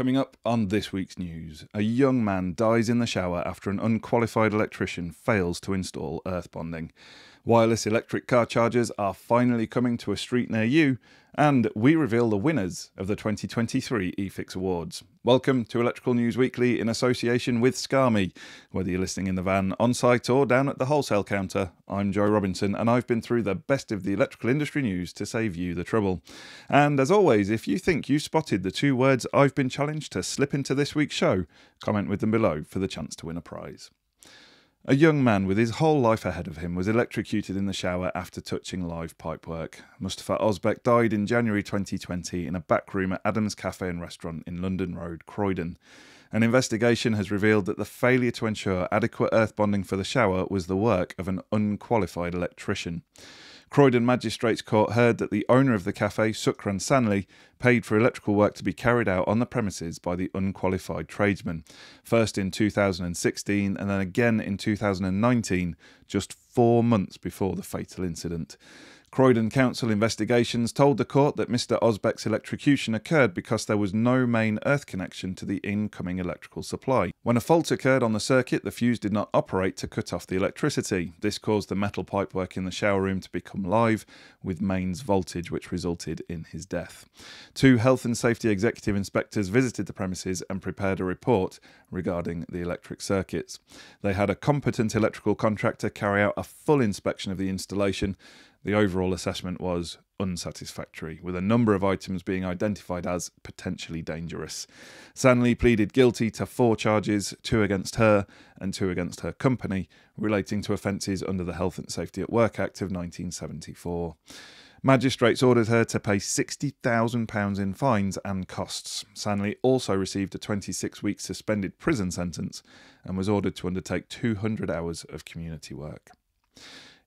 Coming up on this week's news, a young man dies in the shower after an unqualified electrician fails to install earth bonding. Wireless electric car chargers are finally coming to a street near you, and we reveal the winners of the 2023 eFIXX Awards. Welcome to Electrical News Weekly in association with Scame. Whether you're listening in the van, on site or down at the wholesale counter, I'm Joy Robinson and I've been through the best of the electrical industry news to save you the trouble. And as always, if you think you spotted the two words I've been challenged to slip into this week's show, comment with them below for the chance to win a prize. A young man with his whole life ahead of him was electrocuted in the shower after touching live pipework. Mustafa Ozbek died in January 2020 in a back room at Adams Cafe and Restaurant in London Road, Croydon. An investigation has revealed that the failure to ensure adequate earth bonding for the shower was the work of an unqualified electrician. Croydon Magistrates Court heard that the owner of the cafe, Sukran Sandley, paid for electrical work to be carried out on the premises by the unqualified tradesman, first in 2016 and then again in 2019, just 4 months before the fatal incident. Croydon Council investigations told the court that Mr Ozbek's electrocution occurred because there was no main earth connection to the incoming electrical supply. When a fault occurred on the circuit, the fuse did not operate to cut off the electricity. This caused the metal pipework in the shower room to become live with mains voltage, which resulted in his death. Two health and safety executive inspectors visited the premises and prepared a report regarding the electric circuits. They had a competent electrical contractor carry out a full inspection of the installation. The overall assessment was unsatisfactory, with a number of items being identified as potentially dangerous. Sandley pleaded guilty to 4 charges, 2 against her and 2 against her company, relating to offences under the Health and Safety at Work Act of 1974. Magistrates ordered her to pay £60,000 in fines and costs. Sandley also received a 26-week suspended prison sentence and was ordered to undertake 200 hours of community work.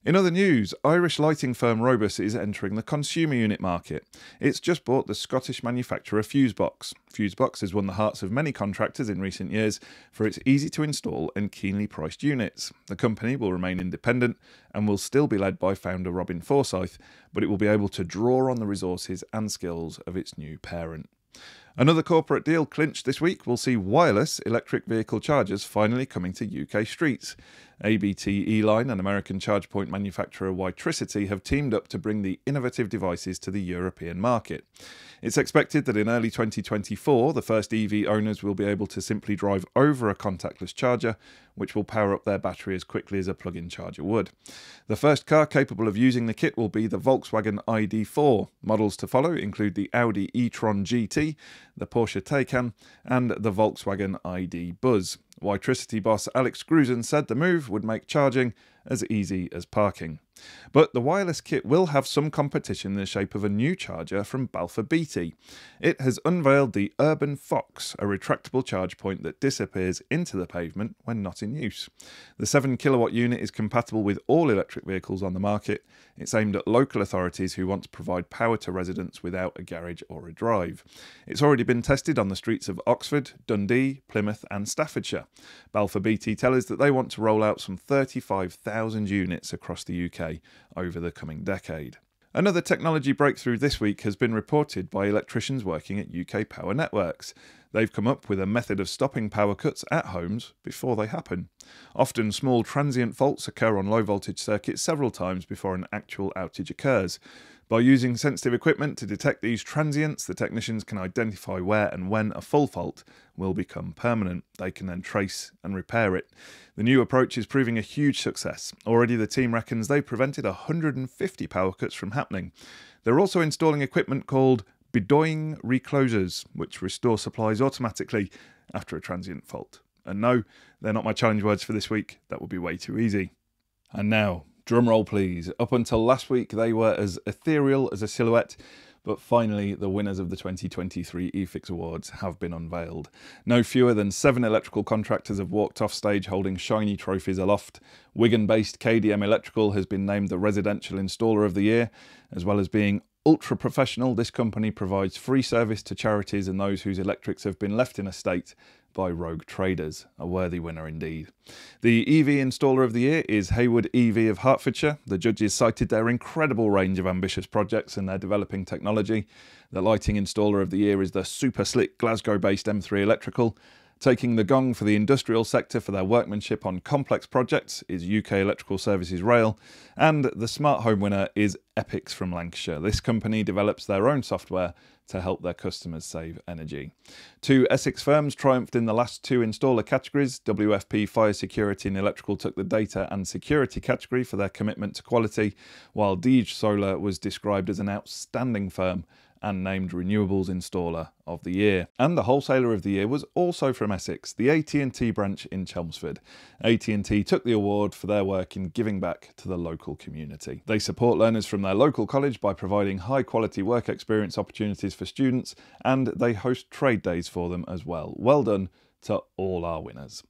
In other news, Irish lighting firm Robus is entering the consumer unit market. It's just bought the Scottish manufacturer Fusebox. Fusebox has won the hearts of many contractors in recent years for its easy-to-install and keenly priced units. The company will remain independent and will still be led by founder Robin Forsyth, but it will be able to draw on the resources and skills of its new parent. Another corporate deal clinched this week will see wireless electric vehicle chargers finally coming to UK streets. ABT E Line and American charge point manufacturer WiTricity have teamed up to bring the innovative devices to the European market. It's expected that in early 2024, the first EV owners will be able to simply drive over a contactless charger, which will power up their battery as quickly as a plug-in charger would. The first car capable of using the kit will be the Volkswagen ID4. Models to follow include the Audi e Tron GT, the Porsche Taycan and the Volkswagen ID Buzz. WiTricity boss Alex Gruzen said the move would make charging as easy as parking. But the wireless kit will have some competition in the shape of a new charger from Balfour Beatty. It has unveiled the Urban Fox, a retractable charge point that disappears into the pavement when not in use. The 7 kilowatt unit is compatible with all electric vehicles on the market. It's aimed at local authorities who want to provide power to residents without a garage or a drive. It's already been tested on the streets of Oxford, Dundee, Plymouth and Staffordshire. Balfour Beatty tell us that they want to roll out some 35,000 units across the UK over the coming decade. Another technology breakthrough this week has been reported by electricians working at UK Power Networks. They've come up with a method of stopping power cuts at homes before they happen. Often small transient faults occur on low voltage circuits several times before an actual outage occurs. By using sensitive equipment to detect these transients, the technicians can identify where and when a full fault will become permanent. They can then trace and repair it. The new approach is proving a huge success. Already the team reckons they prevented 150 power cuts from happening. They're also installing equipment called bedoying reclosers, which restore supplies automatically after a transient fault. And no, they're not my challenge words for this week. That would be way too easy. And now, drumroll please. Up until last week, they were as ethereal as a silhouette, but finally the winners of the 2023 eFIXX Awards have been unveiled. No fewer than 7 electrical contractors have walked off stage holding shiny trophies aloft. Wigan-based KDM Electrical has been named the Residential Installer of the Year, as well as being ultra professional, this company provides free service to charities and those whose electrics have been left in a state by rogue traders. A worthy winner indeed. The EV Installer of the Year is Haywood EV of Hertfordshire. The judges cited their incredible range of ambitious projects and their developing technology. The Lighting Installer of the Year is the super slick Glasgow-based M3 Electrical. Taking the gong for the industrial sector for their workmanship on complex projects is UK Electrical Services Rail, and the smart home winner is Epics from Lancashire. This company develops their own software to help their customers save energy. Two Essex firms triumphed in the last two installer categories. WFP Fire Security and Electrical took the data and security category for their commitment to quality, while Deege Solar was described as an outstanding firm and named Renewables Installer of the Year. And the Wholesaler of the Year was also from Essex, the AT&T branch in Chelmsford. AT&T took the award for their work in giving back to the local community. They support learners from their local college by providing high quality work experience opportunities for students, and they host trade days for them as well. Well done to all our winners.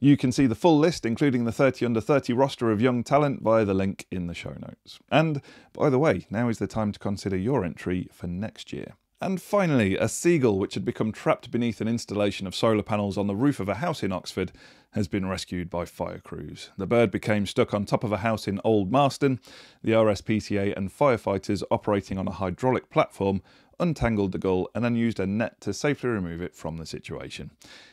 You can see the full list, including the 30 under 30 roster of young talent, via the link in the show notes. And by the way, now is the time to consider your entry for next year. And finally, a seagull which had become trapped beneath an installation of solar panels on the roof of a house in Oxford has been rescued by fire crews. The bird became stuck on top of a house in Old Marston. The RSPCA and firefighters operating on a hydraulic platform untangled the gull and then used a net to safely remove it from the situation.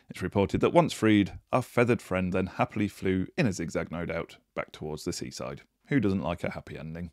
It's reported that once freed, our feathered friend then happily flew, in a zigzag no doubt, back towards the seaside. Who doesn't like a happy ending?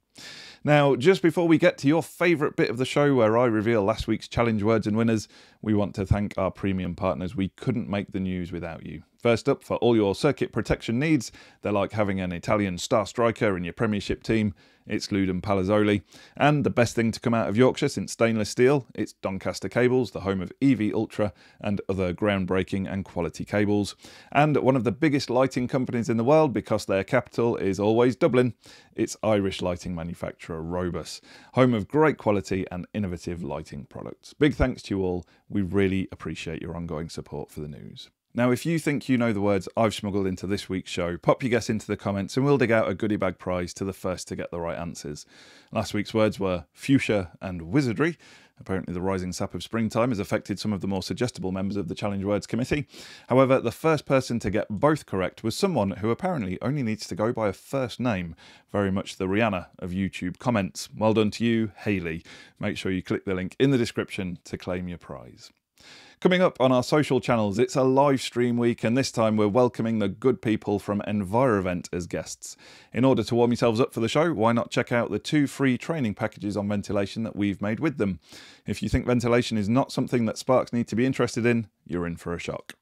Now, just before we get to your favourite bit of the show where I reveal last week's challenge words and winners, we want to thank our premium partners. We couldn't make the news without you. First up, for all your circuit protection needs, they're like having an Italian star striker in your Premiership team. It's Lewden Palazolli. And the best thing to come out of Yorkshire since stainless steel, it's Doncaster Cables, the home of EV Ultra and other groundbreaking and quality cables. And one of the biggest lighting companies in the world, because their capital is always Dublin, it's Irish lighting manufacturer Robus, home of great quality and innovative lighting products. Big thanks to you all. We really appreciate your ongoing support for the news. Now, if you think you know the words I've smuggled into this week's show, pop your guess into the comments and we'll dig out a goodie bag prize to the first to get the right answers. Last week's words were fuchsia and wizardry. Apparently the rising sap of springtime has affected some of the more suggestible members of the Challenge Words Committee. However, the first person to get both correct was someone who apparently only needs to go by a first name, very much the Rihanna of YouTube comments. Well done to you, Hayley. Make sure you click the link in the description to claim your prize. Coming up on our social channels, it's a live stream week, and this time we're welcoming the good people from Envirovent as guests. In order to warm yourselves up for the show, why not check out the two free training packages on ventilation that we've made with them? If you think ventilation is not something that sparks need to be interested in, you're in for a shock.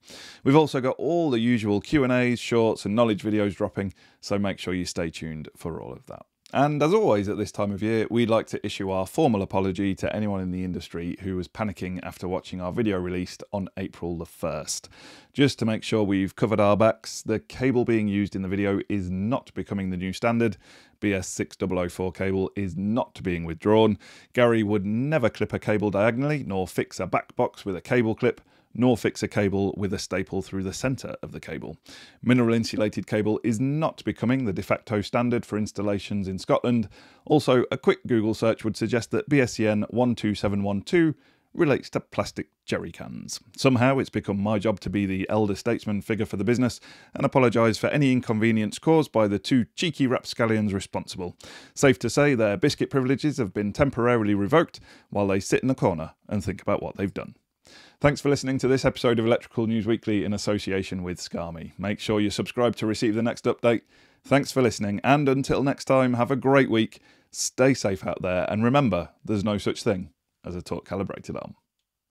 We've also got all the usual Q&As, shorts and knowledge videos dropping, so make sure you stay tuned for all of that. And as always at this time of year, we'd like to issue our formal apology to anyone in the industry who was panicking after watching our video released on April the 1st. Just to make sure we've covered our backs, the cable being used in the video is not becoming the new standard. BS6004 cable is not being withdrawn. Gary would never clip a cable diagonally, nor fix a back box with a cable clip, nor fix a cable with a staple through the centre of the cable. Mineral insulated cable is not becoming the de facto standard for installations in Scotland. Also, a quick Google search would suggest that BSEN 12712 relates to plastic jerry cans. Somehow it's become my job to be the elder statesman figure for the business and apologise for any inconvenience caused by the two cheeky rapscallions responsible. Safe to say their biscuit privileges have been temporarily revoked while they sit in the corner and think about what they've done. Thanks for listening to this episode of Electrical News Weekly in association with Scame. Make sure you subscribe to receive the next update. Thanks for listening, and until next time, have a great week, stay safe out there, and remember, there's no such thing as a torque-calibrated arm.